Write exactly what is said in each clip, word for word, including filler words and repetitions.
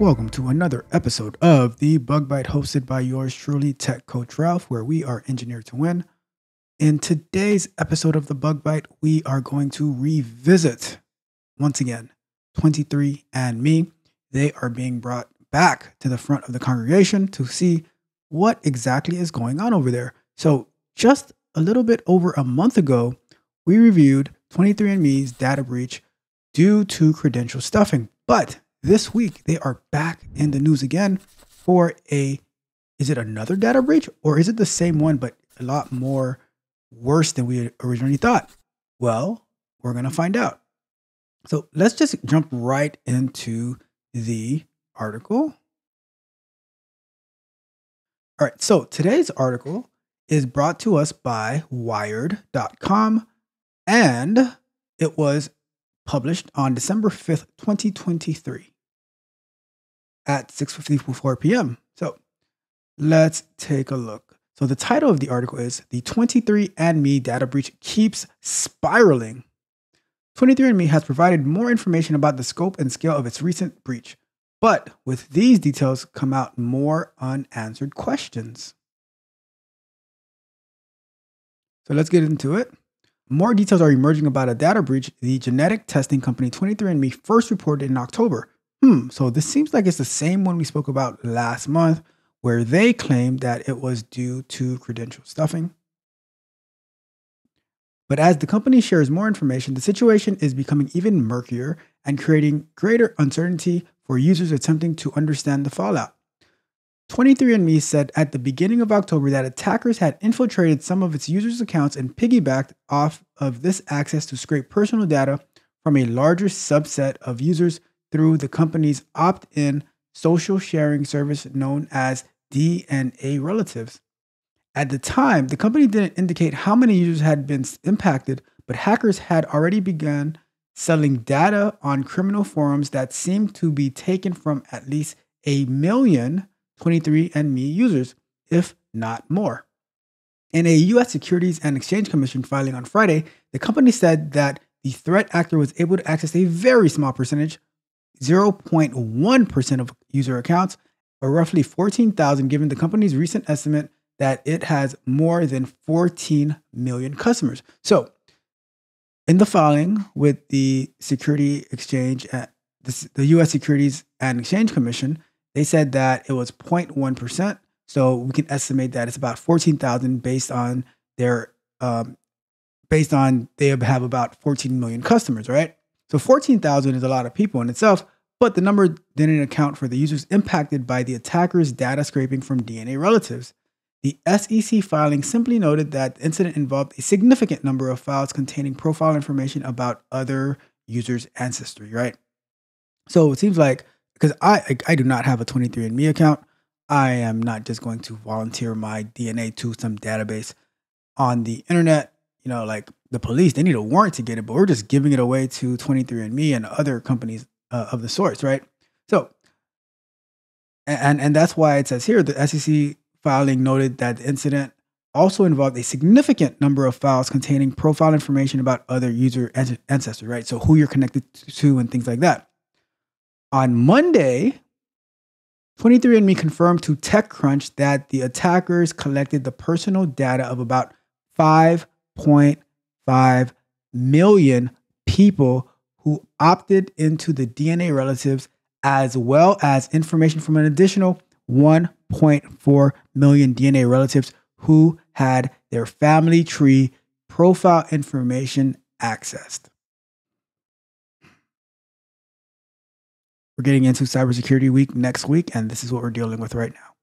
Welcome to another episode of The Bug Bite, hosted by yours truly, Tech Coach Ralph, where we are engineered to win. In today's episode of The Bug Bite, we are going to revisit, once again, twenty-three and me. They are being brought back to the front of the congregation to see what exactly is going on over there. So just a little bit over a month ago, we reviewed twenty-three and me's data breach due to credential stuffing. But this week, they are back in the news again for a, is it another data breach, or is it the same one, but a lot more worse than we originally thought? Well, we're going to find out. So let's just jump right into the article. All right, so today's article is brought to us by wired dot com, and it was published on December fifth, twenty twenty-three at six fifty-four p m So let's take a look. So the title of the article is The twenty-three and me Data Breach Keeps Spiraling. twenty-three and me has provided more information about the scope and scale of its recent breach, but with these details come out more unanswered questions. So let's get into it. More details are emerging about a data breach the genetic testing company twenty-three and me first reported in October. Hmm, so this seems like it's the same one we spoke about last month, where they claimed that it was due to credential stuffing. But as the company shares more information, the situation is becoming even murkier and creating greater uncertainty for users attempting to understand the fallout. twenty-three and me said at the beginning of October that attackers had infiltrated some of its users' accounts and piggybacked off of this access to scrape personal data from a larger subset of users through the company's opt-in social sharing service known as D N A Relatives. At the time, the company didn't indicate how many users had been impacted, but hackers had already begun selling data on criminal forums that seemed to be taken from at least a million twenty-three and me users, if not more. In a U S Securities and Exchange Commission filing on Friday, the company said that the threat actor was able to access a very small percentage, zero point one percent of user accounts, or roughly fourteen thousand, given the company's recent estimate that it has more than fourteen million customers. So in the filing with the Security Exchange, the U S Securities and Exchange Commission, they said that it was zero point one percent, so we can estimate that it's about fourteen thousand based on their, um, based on they have about fourteen million customers, right? So fourteen thousand is a lot of people in itself, but the number didn't account for the users impacted by the attacker's data scraping from D N A relatives. The S E C filing simply noted that the incident involved a significant number of files containing profile information about other users' ancestry, right? So it seems like, because I I do not have a twenty-three and me account. I am not just going to volunteer my D N A to some database on the internet. You know, like the police, they need a warrant to get it, but we're just giving it away to twenty-three and me and other companies uh, of the sorts, right? So, and, and that's why it says here, the S E C filing noted that the incident also involved a significant number of files containing profile information about other user ancestry, right? So who you're connected to and things like that. On Monday, twenty-three and me confirmed to TechCrunch that the attackers collected the personal data of about five point five million people who opted into the D N A relatives, as well as information from an additional one point four million D N A relatives who had their family tree profile information accessed. We're getting into Cybersecurity Week next week, and this is what we're dealing with right now.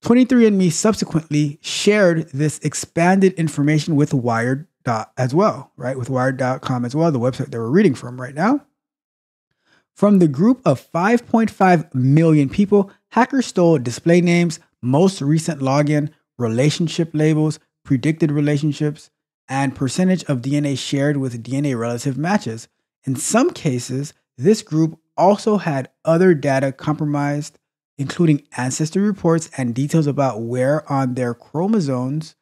twenty-three and me subsequently shared this expanded information with Wired as well, right? With Wired dot com as well, the website that we're reading from right now. From the group of five point five million people, hackers stole display names, most recent login, relationship labels, predicted relationships, and percentage of D N A shared with D N A relative matches. In some cases, this group also had other data compromised, including ancestry reports and details about where on their chromosomes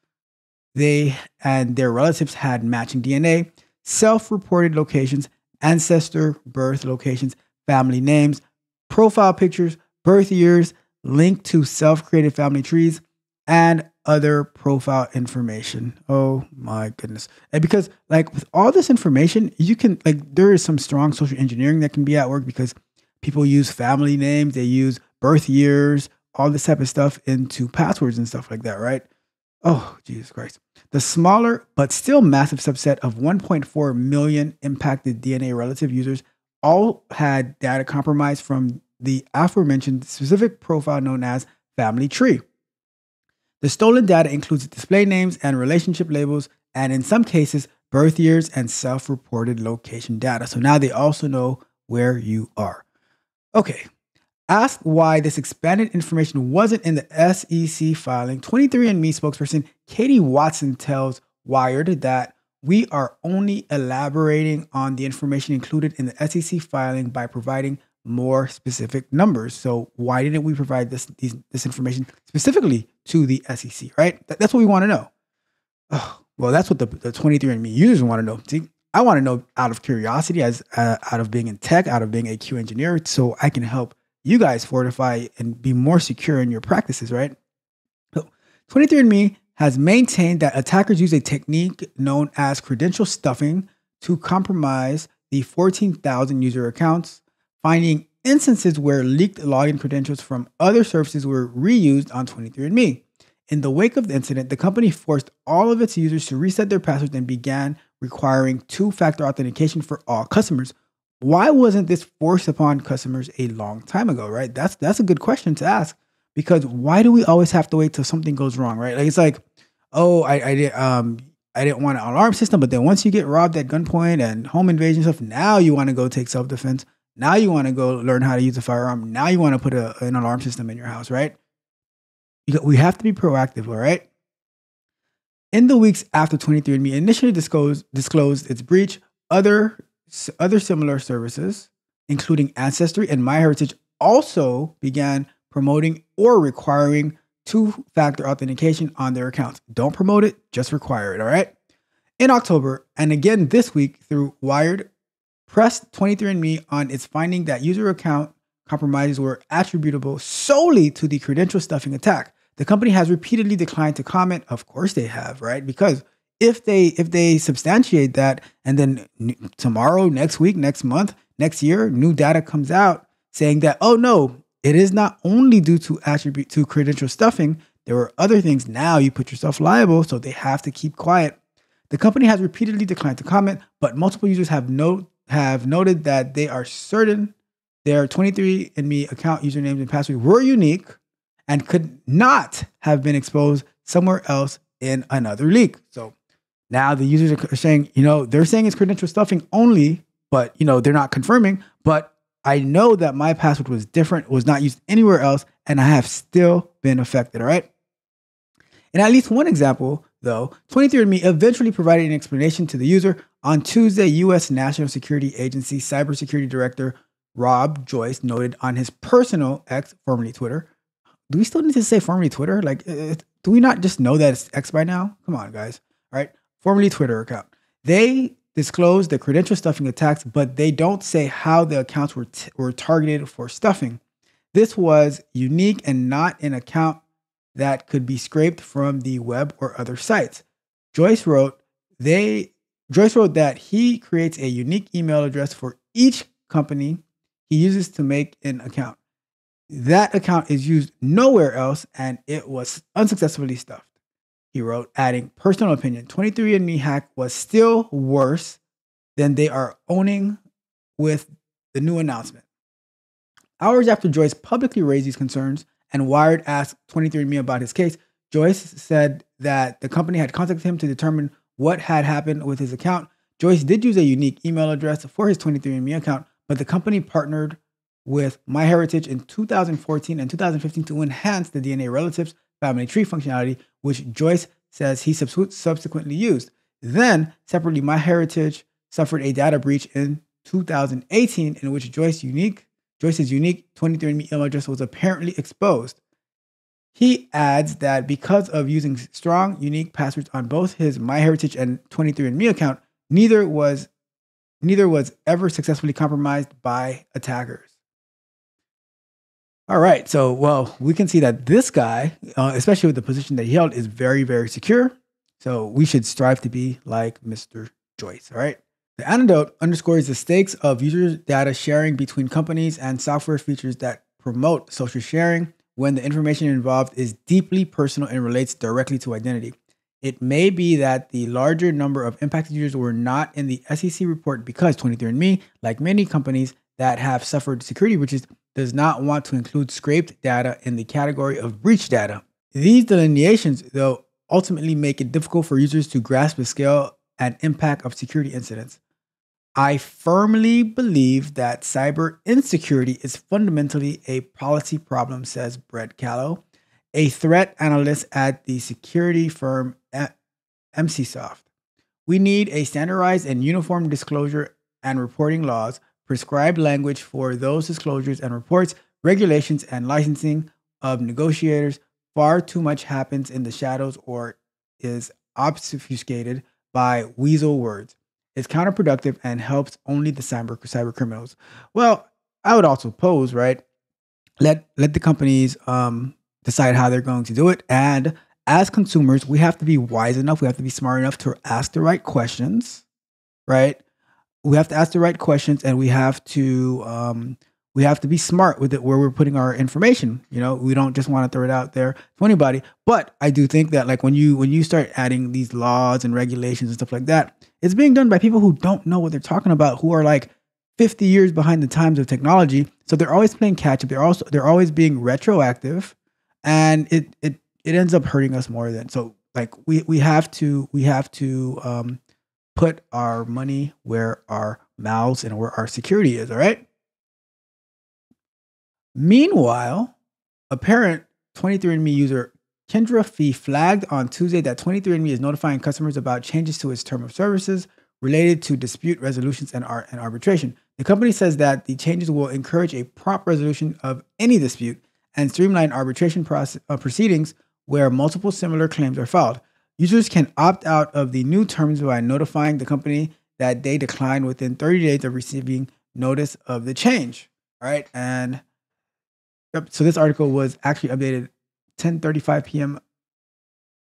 they and their relatives had matching D N A, self-reported locations, ancestor birth locations, family names, profile pictures, birth years, link to self-created family trees, and other profile information. Oh my goodness. And because like with all this information, you can like, there is some strong social engineering that can be at work because people use family names, they use birth years, all this type of stuff into passwords and stuff like that, right? Oh, Jesus Christ. The smaller but still massive subset of one point four million impacted D N A relative users all had data compromised from the aforementioned specific profile known as family tree. The stolen data includes display names and relationship labels, and in some cases, birth years and self-reported location data. So now they also know where you are. Okay. Asked why this expanded information wasn't in the S E C filing, twenty-three and me spokesperson Katie Watson tells Wired that we are only elaborating on the information included in the S E C filing by providing more specific numbers. So why didn't we provide this these, this information specifically to the S E C, right? That, that's what we want to know. Oh, well, that's what the, the twenty-three and me users want to know. See, I want to know out of curiosity, as uh, out of being in tech, out of being a Q engineer, so I can help you guys fortify and be more secure in your practices, right? So twenty-three and me has maintained that attackers use a technique known as credential stuffing to compromise the fourteen thousand user accounts, finding instances where leaked login credentials from other services were reused on twenty-three and me. In the wake of the incident, the company forced all of its users to reset their passwords and began requiring two-factor authentication for all customers. Why wasn't this forced upon customers a long time ago, right? That's that's a good question to ask, because why do we always have to wait till something goes wrong, right? Like it's like, oh, I I did um I didn't want an alarm system, but then once you get robbed at gunpoint and home invasion stuff, now you want to go take self-defense. Now you want to go learn how to use a firearm. Now you want to put a, an alarm system in your house, right? We have to be proactive, all right? In the weeks after twenty-three and me initially disclosed disclosed its breach, other Other similar services, including Ancestry and MyHeritage, also began promoting or requiring two-factor authentication on their accounts. Don't promote it, just require it, all right? In October, and again this week through Wired, pressed twenty-three and me on its finding that user account compromises were attributable solely to the credential stuffing attack. The company has repeatedly declined to comment. Of course they have, right? Because If they if they substantiate that, and then tomorrow, next week, next month, next year, new data comes out saying that, oh no, it is not only due to attribute to credential stuffing, there were other things. Now you put yourself liable, so they have to keep quiet. The company has repeatedly declined to comment, but multiple users have no have noted that they are certain their twenty-three and me account usernames and passwords were unique and could not have been exposed somewhere else in another leak. So now the users are saying, you know, they're saying it's credential stuffing only, but, you know, they're not confirming. But I know that my password was different, was not used anywhere else, and I have still been affected, all right? In at least one example, though, twenty-three and me eventually provided an explanation to the user. On Tuesday, U S National Security Agency Cybersecurity Director Rob Joyce noted on his personal X, formerly Twitter. Do we still need to say formerly Twitter? Like, do we not just know that it's X by now? Come on, guys, all right? Formerly Twitter account. They disclose the credential stuffing attacks, but they don't say how the accounts were, t were targeted for stuffing. This was unique and not an account that could be scraped from the web or other sites. Joyce wrote, they, Joyce wrote that he creates a unique email address for each company he uses to make an account. That account is used nowhere else, and it was unsuccessfully stuffed. He wrote, adding, personal opinion, twenty-three and me hack was still worse than they are owning with the new announcement. Hours after Joyce publicly raised these concerns and Wired asked twenty-three and me about his case, Joyce said that the company had contacted him to determine what had happened with his account. Joyce did use a unique email address for his twenty-three and me account, but the company partnered with MyHeritage in two thousand fourteen and two thousand fifteen to enhance the D N A relatives family tree functionality, which Joyce says he subsequently used. Then, separately, MyHeritage suffered a data breach in two thousand eighteen in which Joyce's unique, Joyce's unique twenty-three and me email address was apparently exposed. He adds that because of using strong, unique passwords on both his MyHeritage and twenty-three and me account, neither was, neither was ever successfully compromised by attackers. All right. So, well, we can see that this guy, uh, especially with the position that he held, is very, very secure. So we should strive to be like Mister Joyce. All right. The anecdote underscores the stakes of user data sharing between companies and software features that promote social sharing when the information involved is deeply personal and relates directly to identity. It may be that the larger number of impacted users were not in the S E C report because twenty-three and me, like many companies that have suffered security breaches, does not want to include scraped data in the category of breach data. These delineations, though, ultimately make it difficult for users to grasp the scale and impact of security incidents. I firmly believe that cyber insecurity is fundamentally a policy problem, says Brett Callow, a threat analyst at the security firm MCSoft. We need a standardized and uniform disclosure and reporting laws, prescribed language for those disclosures and reports, regulations and licensing of negotiators. Far too much happens in the shadows or is obfuscated by weasel words. It's counterproductive and helps only the cyber cyber criminals. Well, I would also pose, right? Let let the companies um, decide how they're going to do it. And as consumers, we have to be wise enough. We have to be smart enough to ask the right questions, right? We have to ask the right questions, and we have to um, we have to be smart with it where we're putting our information. You know, we don't just want to throw it out there to anybody. But I do think that, like, when you when you start adding these laws and regulations and stuff like that, it's being done by people who don't know what they're talking about, who are like fifty years behind the times of technology. So they're always playing catch up. They're also they're always being retroactive, and it it it ends up hurting us more than so. Like we we have to we have to um, put our money where our mouths and where our security is. All right. Meanwhile, a parent twenty-three and me user, Kendra Fee, flagged on Tuesday that twenty-three and me is notifying customers about changes to its term of services related to dispute resolutions and art and arbitration. The company says that the changes will encourage a prompt resolution of any dispute and streamline arbitration process, uh, proceedings where multiple similar claims are filed. Users can opt out of the new terms by notifying the company that they decline within thirty days of receiving notice of the change. All right. And yep, so this article was actually updated ten thirty-five p m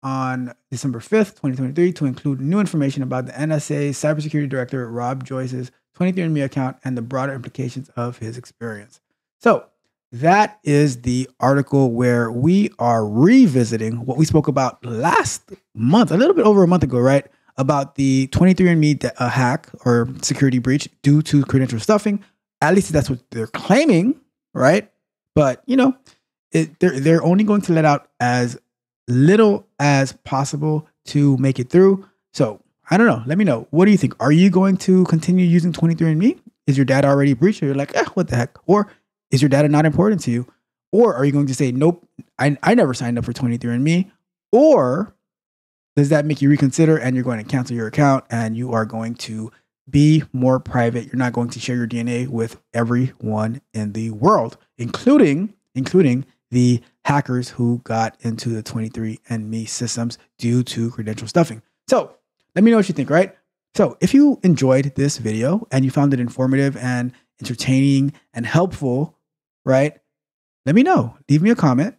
on December fifth, twenty twenty-three, to include new information about the N S A cybersecurity director, Rob Joyce's twenty-three and me account and the broader implications of his experience. So that is the article where we are revisiting what we spoke about last month, a little bit over a month ago, right? About the twenty-three and me uh, hack or security breach due to credential stuffing. At least that's what they're claiming, right? But, you know, It, they're, they're only going to let out as little as possible to make it through. So I don't know. Let me know. What do you think? Are you going to continue using twenty-three and me? Is your data already breached? Or you're like, eh, what the heck? Or is your data not important to you? Or are you going to say, nope, I, I never signed up for twenty-three and me? Or does that make you reconsider and you're going to cancel your account and you are going to be more private? You're not going to share your D N A with everyone in the world, including, including the hackers who got into the twenty-three and me systems due to credential stuffing. So let me know what you think, right? So if you enjoyed this video and you found it informative and entertaining and helpful, right? Let me know. Leave me a comment,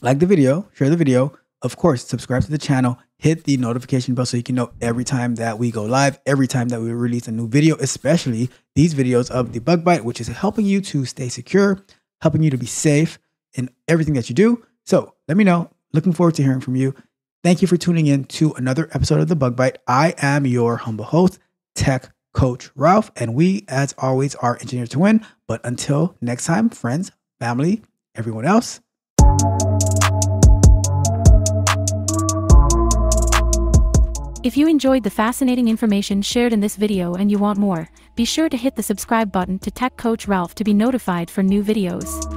like the video, share the video. Of course, subscribe to the channel, hit the notification bell so you can know every time that we go live, every time that we release a new video, especially these videos of The Bug Bite, which is helping you to stay secure, helping you to be safe in everything that you do. So let me know. Looking forward to hearing from you. Thank you for tuning in to another episode of The Bug Bite. I am your humble host, Tech Coach Ralph, and we, as always, are engineered to win. But until next time, friends, family, everyone else, if you enjoyed the fascinating information shared in this video and you want more, be sure to hit the subscribe button to Tech Coach Ralph to be notified for new videos.